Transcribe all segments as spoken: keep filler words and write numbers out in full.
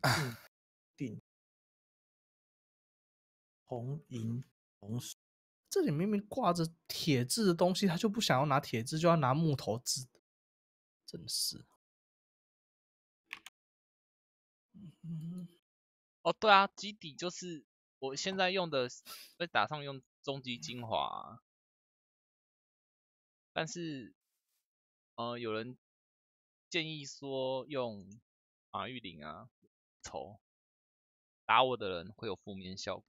啊，定。红银红石，这里明明挂着铁制的东西，他就不想要拿铁制，就要拿木头制的，真是。嗯，哦，对啊，基底就是我现在用的，会打上用终极精华、啊，但是，呃，有人建议说用马玉玲啊，仇打我的人会有负面效果。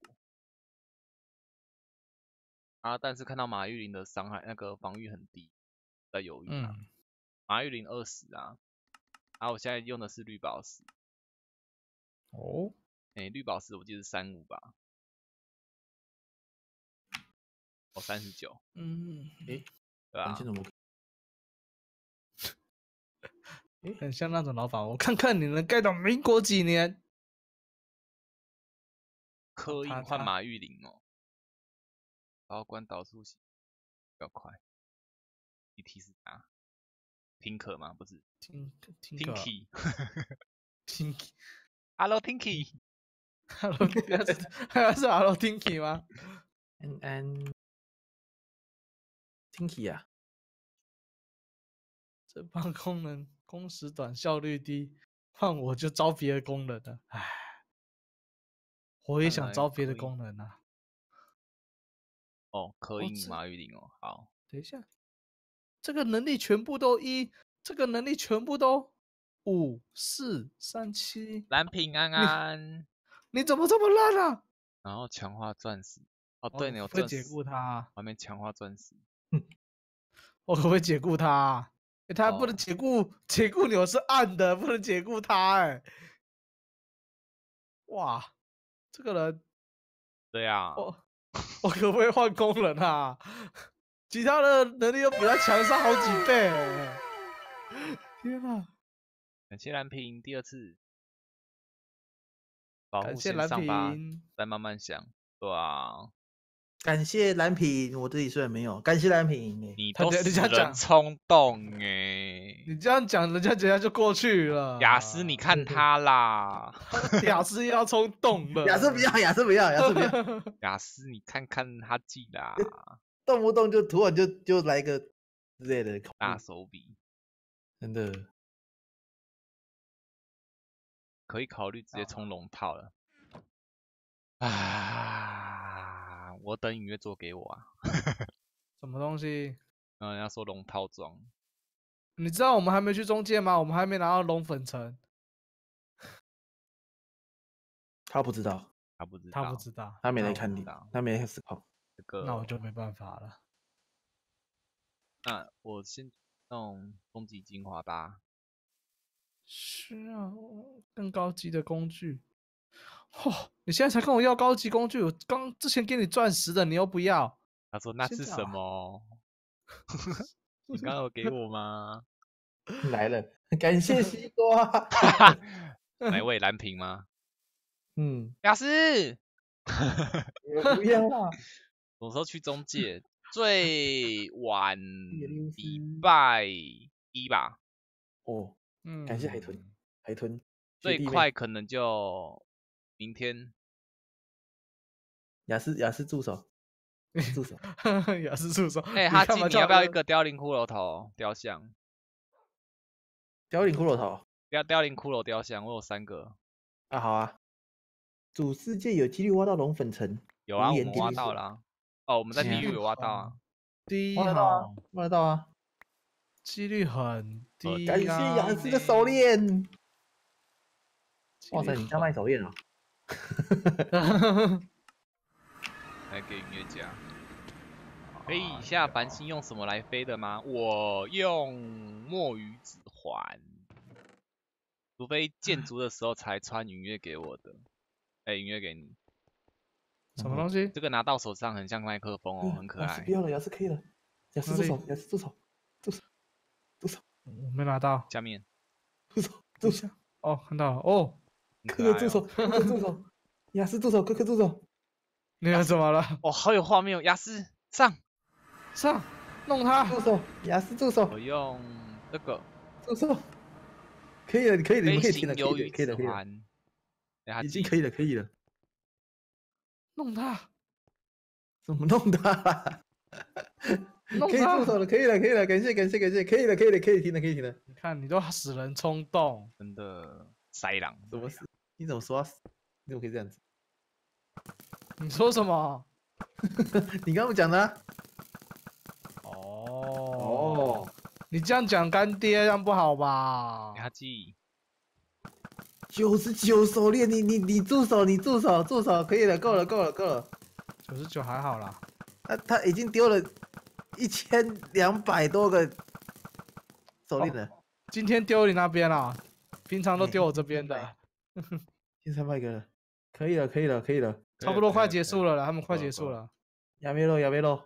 啊！但是看到马玉玲的伤害，那个防御很低，在犹豫啊。嗯、马玉玲二十啊，啊，我现在用的是绿宝石。哦，哎、欸，绿宝石我记得是三十五吧？哦， 三十九。嗯，哎、欸，对啊。欸、很像那种老板，我看看你能盖到民国几年？刻意换马玉玲哦。然后关导数型比较快 ，E T 是啥？听可吗？不是，听听 Tinky， Tinky， Hello Tinky，Hello， 那是 Hello Tinky 吗？安安 ，Tinky 啊，这帮工人工时短，效率低，换我就招别的工人了，唉，我也想招别的工人啊。哦，可以马玉玲哦，好，等一下，这个能力全部都一，这个能力全部都五四三七，蓝平安安你，你怎么这么烂啊？然后强化钻石，哦，对，你有钻石，会解雇他、啊，还没强化钻石，嗯，我可不可以解雇他、啊欸？他不能解雇，哦、解雇钮是暗的，不能解雇他、欸，哎，哇，这个人，对呀、啊，我。我可不可以换工人啊？其他的能力又比他强上好几倍、欸。天啊！感谢蓝屏第二次，保护线上吧，再慢慢想，对啊。感谢蓝屏，我自己虽然没有，感谢蓝屏、欸。你都是人冲动哎、欸！你这样讲，人家人家就过去了。雅思，你看他啦，雅思要冲动了。雅思不要，雅思不要，雅思不要。雅思，你看看他记啦，动不动就突然就就来个之类的大手笔，真的可以考虑直接冲龙套了。啊！我等影月做给我啊，什么东西？嗯，人家说龙套装，你知道我们还没去中介吗？我们还没拿到龙粉城。他不知道，他不知道，他不知道，他没来看你，他没来思考。这个，那我就没办法了。那我先弄终极精华吧。是啊，更高级的工具。哦，你现在才跟我要高级工具，我刚之前给你钻石的，你又不要。他说那是什么？你刚刚有给我吗？来了，感谢西瓜。哪位蓝屏吗？嗯，雅思。不要啦。什么时候去中介？最晚礼拜一吧。哦，嗯，感谢海豚，海豚。最快可能就。明天，雅思雅思助手，助手，雅思助手。哎、欸，哈基，你要不要一个凋零骷髅头雕像？凋零骷髅头，雕凋零骷髅雕像，我有三个。啊，好啊。主世界有几率挖到龙粉城？有啊，我们挖到了、啊。哦，我们在地狱有挖到啊。低啊，挖到啊，挖到啊，几率很低、啊。感谢雅思的手链。哇塞，你在卖手链啊！来给音乐家，可以下繁星用什么来飞的吗？我用墨鱼指环。除非建筑的时候才穿云月给我的，哎、欸，云月给你。什么东西？这个拿到手上很像麦克风哦，很可爱。嗯、不要了，牙齿可以了。牙齿助手，牙齿助手，助手，助手。我没拿到。下面。助手，助手。哦，看到了哦。可可助手，可可助手，雅思助手，可可助手。你又怎么了？哦，好有画面哦，雅思上上弄他助手，雅思助手。我用这个助手。可以了，你可以了，你可以停了，可以了，可以了，可以了，已经可以了，可以了。弄他？怎么弄他？可以助手了，可以了，可以了，感谢感谢感谢，可以了，可以了，可以停了，可以停了。你看，你都使人冲动，真的。 塞狼？怎么死？你怎么说、啊？你怎么可以这样子？你说什么？你刚刚讲的、啊。哦哦，你这样讲干爹，这样不好吧？牙祭。九十九手链，你你你住手，你住手，住手，可以了，够了，够了，够了。九十九还好啦。他他已经丢了一千两百多个手链了。哦、今天丢你那边啦。 平常都丢我这边的，现在卖给了，可以了，可以了，可以了，差不多快结束了啦，他们快结束了。亚美喽，亚美喽，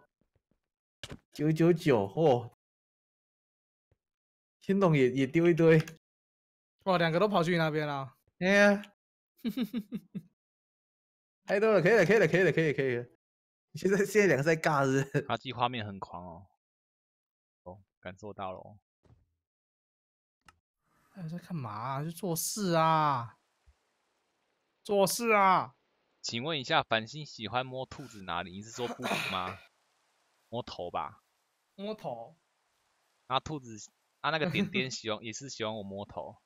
九九九哦，天董也也丢一堆，哇，两个都跑去那边了。哎呀，太多了，可以了，可以了，可以了，可以了，可以了。现在现在两个在尬日，阿基画面很狂哦，哦，感受到了哦。 哎，在干嘛、啊？去做事啊！做事啊！请问一下，繁星喜欢摸兔子哪里？你是说布布吗？摸头吧。摸头。啊，兔子啊，那个点点喜欢，也是喜欢我摸头。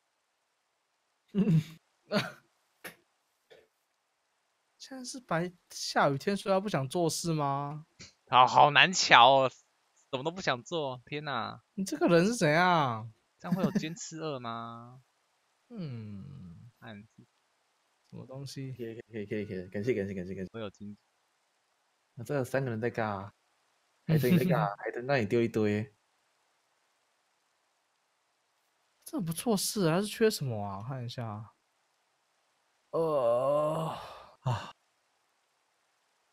现在是白下雨天，所以他不想做事吗？好好难瞧哦，什么都不想做。天哪！你这个人是怎样？ 这样会有尖刺二吗？嗯，看什么东西？可以可以可以可以，感谢感谢感谢感谢。我有金。那、啊、这有三个人在尬，海豚在尬，海豚那里丢一堆。这不错事、啊，还是缺什么啊？看一下。呃啊，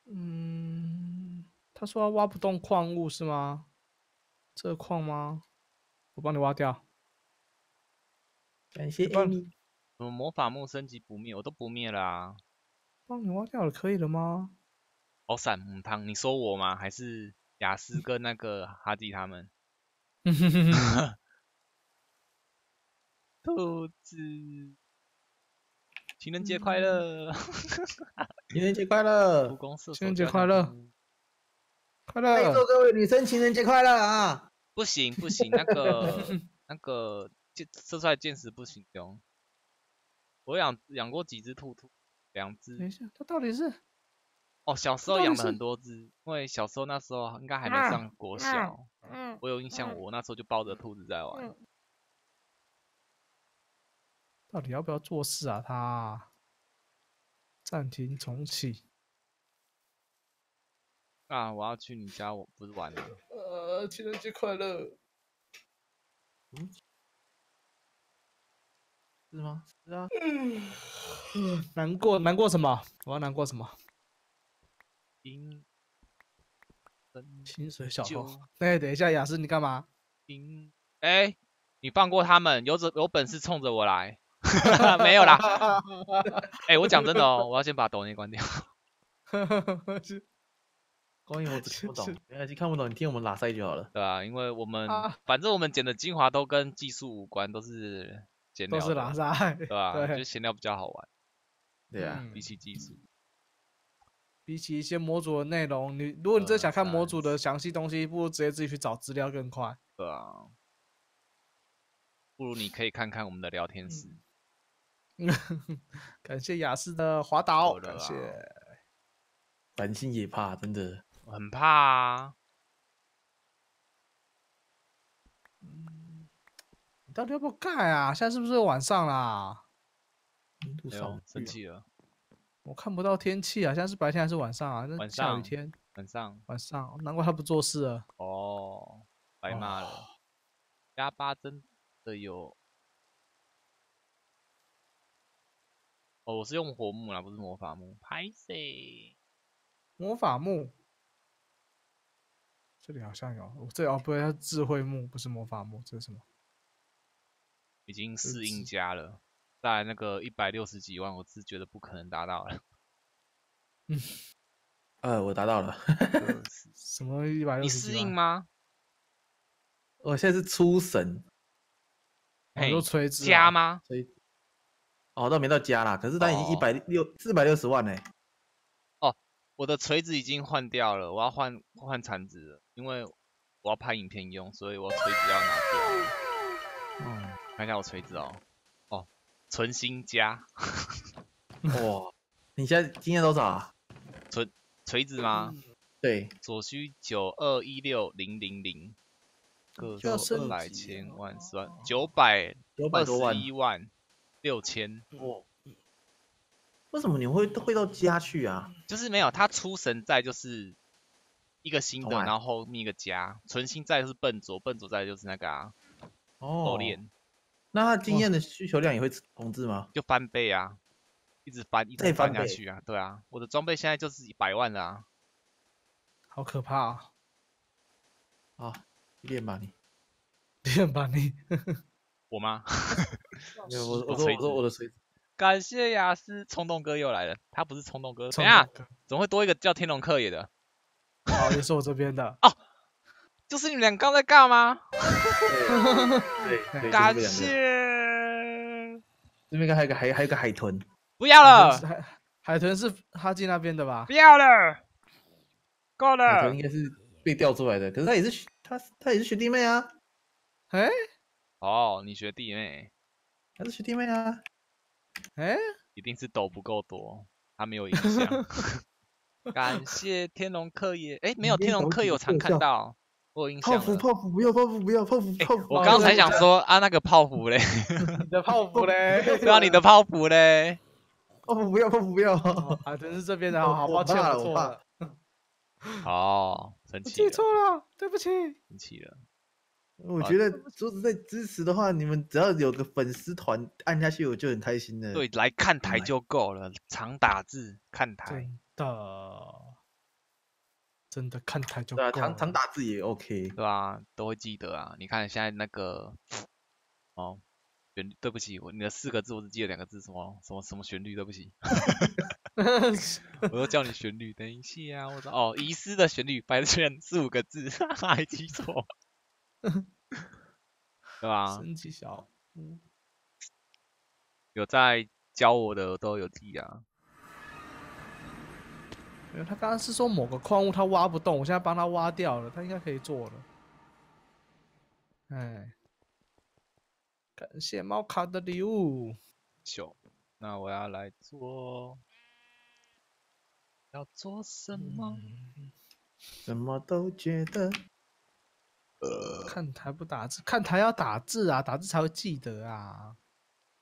嗯，他说他挖不动矿物是吗？这个矿吗？我帮你挖掉。 感谢艾米。什么魔法木升级不灭，我都不灭了啊！帮你挖掉了，可以了吗？好闪母汤，你说我吗？还是雅思跟那个哈迪他们？兔子，情人节快乐！情人节快乐！情人节快乐！快乐！在座各位女生，情人节快乐啊！不行不行，那个那个。 箭射出来箭矢不行用，我养养过几只兔兔，两只。等一下，它到底是？哦，小时候养了很多只，因为小时候那时候应该还没上国小，嗯，我有印象，我那时候就抱着兔子在玩。到底要不要做事啊？它暂停重启。啊，我要去你家，我不是玩了。呃，情人节快乐。嗯。 是吗？是啊。嗯，难过，难过什么？我要难过什么？薪薪水小偷。哎，等一下，雅思，你干嘛？薪哎，你放过他们，有有本事冲着我来。没有啦。哎，我讲真的哦，我要先把抖音关掉。光影我只看不懂，没关系，看不懂你听我们拉塞就好了。对啊，因为我们反正我们剪的精华都跟技术无关，都是。 都是拉塞，对吧？就闲聊比较好玩，对啊，比起技术，比起一些模组的内容，你如果你真想看模组的详细东西，不如直接自己去找资料更快。对啊，不如你可以看看我们的聊天室。感谢雅思的滑倒，感谢。繁星也怕，真的很怕啊。 到底要不要盖啊？现在是不是晚上啦？多少生气了？我看不到天气啊！现在是白天还是晚上啊？晚上。下雨天。晚上。晚上，难怪他不做事了。哦，白骂了。加八真的有哦，我是用火木啦，不是魔法木。拍谁？魔法木。这里好像有，我这里哦，不对，智慧木不是魔法木，这是什么？已经适应加了，在那个一百六十几万，我是觉得不可能达到了。嗯，呃，我达到了。什么一百六十几万？你适应吗？我现在是出神。 很多垂直加吗？垂哦，倒没到加啦，可是它已经一百六四百六十万嘞、欸。哦，我的锤子已经换掉了，我要换换铲子了，因为我要拍影片用，所以我锤子要拿掉。嗯，看一下我锤子哦，哦，纯新加。哇，你现在经验多少啊？锤锤子吗？嗯、对，所需九二一六零零零。 各二百千万十万九百二十一万六千哦，为什么你会会到家去啊？就是没有，他出神在就是一个新的， oh、然后后面一个加，纯新在就是笨拙，笨拙在就是那个啊，哦，练。那他经验的需求量也会控制吗？就翻倍啊，一直翻，一直翻下去啊，对啊，我的装备现在就是一百万了啊，好可怕啊！啊。 练吧你，练吧你，我吗？我我说我说我的锤子。感谢雅思冲动哥又来了，他不是冲动哥，怎样？怎么会多一个叫天龙克也的？哦，也是我这边的。哦，就是你们俩刚在尬吗？对，感谢。这边还有个还还有个海豚，不要了。海海豚是哈基那边的吧？不要了，够了。海豚应该是被调出来的，可是他也是。 他他也是学弟妹啊，哎、欸，哦， oh, 你学弟妹，他是学弟妹啊，哎、欸，一定是抖不够多，他没有影响。感谢天龙客也，哎、欸，没有天龙客也，我常看到，我有印象。泡芙泡芙不要泡芙不要泡芙泡芙。我刚才想说啊，那个泡芙嘞，你的泡芙嘞，对啊，你的泡芙嘞，泡芙不要泡芙不要，啊，真是这边的，好抱歉了，我怕。 哦，生气了，我记错了，对不起，生气了。我觉得桌子在支持的话，你们只要有个粉丝团按下去，我就很开心了。对，来看台就够了，常打字看台。真的，真的看台就够了。对啊，常常打字也 OK， 对啊，都会记得啊。你看现在那个，哦，旋律，对不起，我你的四个字我只记得两个字，什么什么什么旋律，对不起。我都叫你旋律，等一下，我哦，遗失的旋律，白的旋律四五个字，哈哈，还记错，对吧？神奇小，嗯，有在教我的都有记啊。没有，他刚刚是说某个矿物他挖不动，我现在帮他挖掉了，他应该可以做了。哎，感谢猫卡的礼物。行，那我要来做。 要做什么？什么都觉得。呃，看台不打字，看台要打字啊，打字才会记得啊。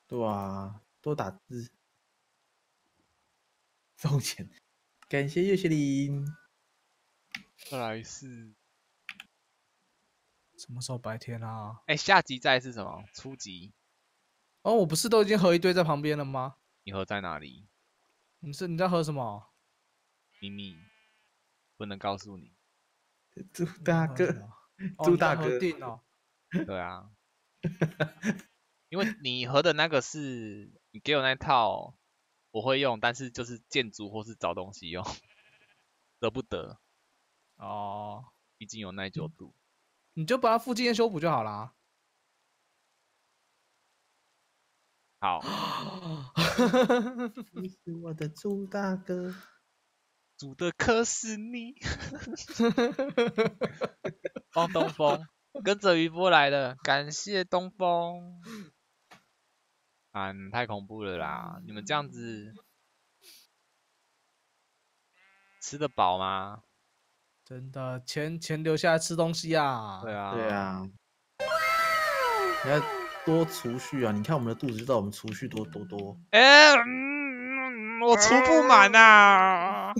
对啊，多打字。收钱，感谢叶学林。再来是什么时候白天啊？哎、欸，下集再是什么？初级。哦，我不是都已经合一堆在旁边了吗？你合在哪里？你是你在合什么？ 秘密不能告诉你，朱大哥，朱大哥，对啊，因为你合的那个是你给我那套，我会用，但是就是建筑或是找东西用，得不得？哦，毕竟有耐久度，你就把它附近修补就好啦。好，你是我的朱大哥。 煮的可是你，帮东风跟着余波来了，感谢东风。啊，太恐怖了啦！你们这样子吃得饱吗？真的，钱钱留下来吃东西啊！对啊，对啊，你要多储蓄啊！你看我们的肚子，知道我们储蓄多多多。哎、欸。嗯 我储不满呐、啊，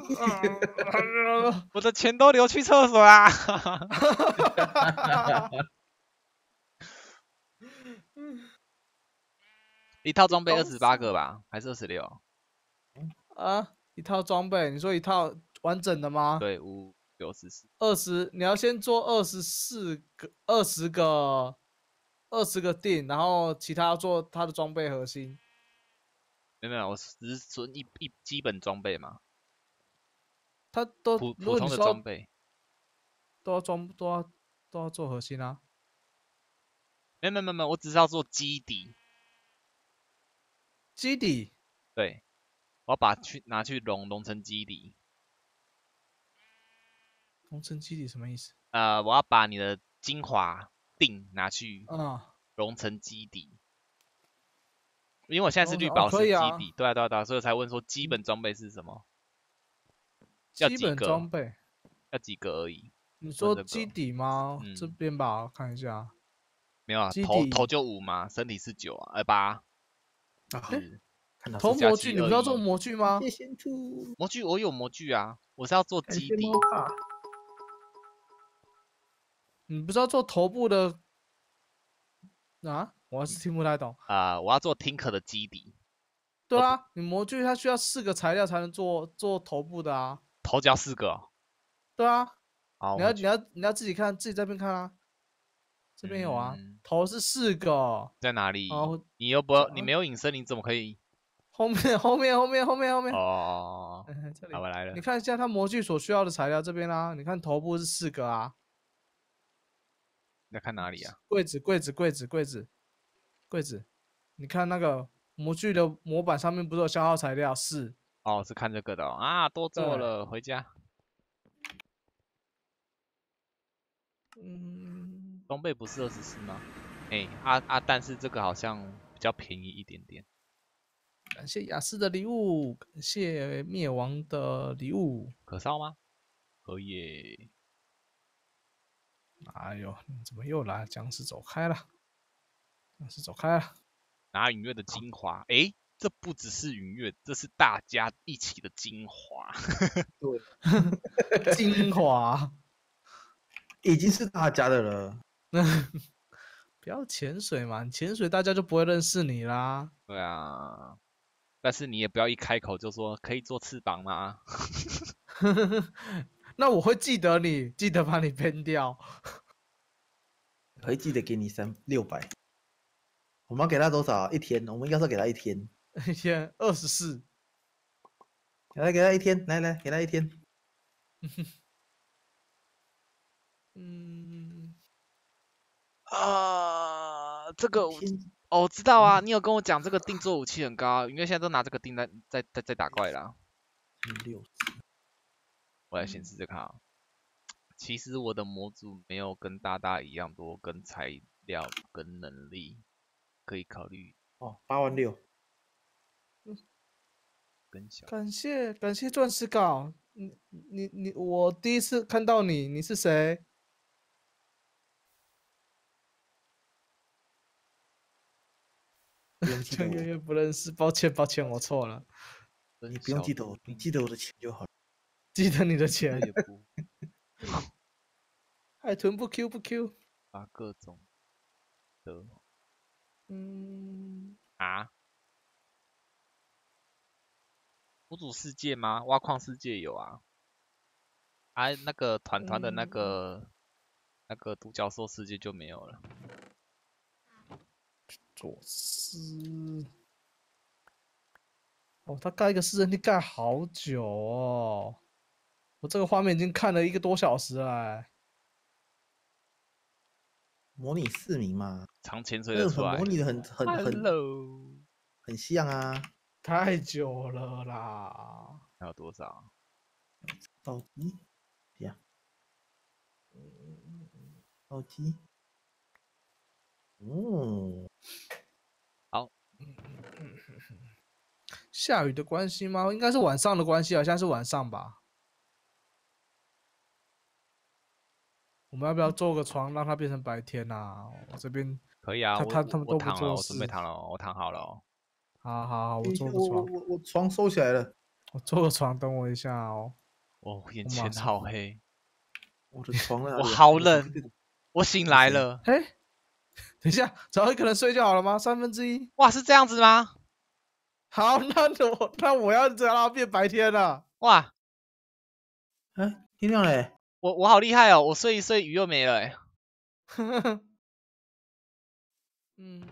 我的钱都流去厕所啦、啊。一套装备二十八个吧，还是二十六？啊，一套装备，你说一套完整的吗？对，五九十四，二十，你要先做二十四个，二十个，二十个锭，然后其他做它的装备核心。没有没有，我只是说一一基本装备嘛。它都普普通的装备都要装都要都要做核心啊。没有没有没有，我只是要做基底。基底。对。 我要把去拿去熔熔成基底，熔成基底什么意思？呃，我要把你的精华锭拿去熔成基底，因为我现在是绿宝石基底，哦啊、对啊对啊对啊，所以才问说基本装备是什么？要几个基本装备要几个而已。你说基底吗？嗯、这边吧，我看一下。没有啊，头头就五嘛，身体是九啊，呃八。啊 投模具，你不要做模具吗？模具我有模具啊，我是要做基底。你不是要做头部的啊？我还是听不太懂啊、呃！我要做 Tinker 的基底。对啊，你模具它需要四个材料才能做做头部的啊。头只要四个、哦。对啊。你要你要你要自己看，自己这边看啊。 这边有啊，嗯、头是四个，在哪里？哦、你又不，你没有隐身，你怎么可以？后面，后面，后面，后面，后面。哦，这里，我来了。你看一下它模具所需要的材料，这边啊，你看头部是四个啊。你在看哪里啊？柜子，柜子，柜子，柜子，柜子。你看那个模具的模板上面不是有消耗材料四？哦，是看这个的、哦、啊，多做了，回家。嗯。 装备不是二十四吗？哎、欸，啊啊！但是这个好像比较便宜一点点。感谢雅思的礼物，感谢灭亡的礼物。可烧吗？可以。哎呦，你怎么又来？僵尸走开了，僵尸走开了。拿陨月的精华，哎、欸，这不只是陨月，这是大家一起的精华。对，精华已经是大家的了。 那不要潜水嘛，潜水大家就不会认识你啦。对啊，但是你也不要一开口就说可以做翅膀吗？那我会记得你，记得把你编掉。我会记得给你三六百。我们要给他多少？一天？我们应该是给他一天。一天二十四。来，给他一天，来来，给他一天。嗯。 啊、呃，这个我、哦、我知道啊，你有跟我讲这个定做武器很高，因为现在都拿这个定在在在在打怪啦。六十，我来先试试看啊。其实我的模组没有跟大大一样多，跟材料跟能力可以考虑。哦，八万六。嗯，更小。感谢感谢钻石稿，你你你，我第一次看到你，你是谁？ 就月月不认识，抱歉抱歉，我错了。你不用记得我，你记得我的钱就好了。记得你的钱。海豚不 Q 不 Q。啊，各种的。嗯。啊？模组世界吗？挖矿世界有啊。啊，那个团团的那个、嗯、那个独角兽世界就没有了。 左思，哦，他盖一个私人地盖好久哦，我这个画面已经看了一个多小时了、欸。模拟市民嘛，长潜水的出来，模拟的很很很 Hello. 很像啊，太久了啦。还有多少？暴击，呀，暴击。 哦，好。下雨的关系吗？应该是晚上的关系啊，现在是晚上吧。我们要不要做个床，让它变成白天啊？我这边可以啊，他他他们都不做事。我准备躺了，我躺好了。好好，我做个床。我我床收起来了。我做个床，等我一下哦。我眼前好黑。我的床啊！我好冷。我醒来了。哎。 等一下，找一个人睡就好了吗？三分之一。哇，是这样子吗？好，那我那我要让它变白天了。哇，哎、欸，天亮嘞！我我好厉害哦，我睡一睡雨又没了哎。嗯，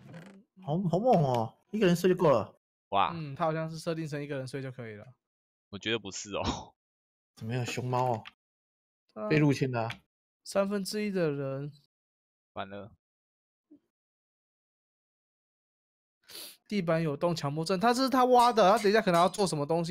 好好猛哦，一个人睡就够了。哇，嗯，它好像是设定成一个人睡就可以了。我觉得不是哦。怎么有熊猫哦？啊、被入侵了、啊。三分之一的人。完了。 地板有洞，强迫症，他这是他挖的，他等一下可能要做什么东西，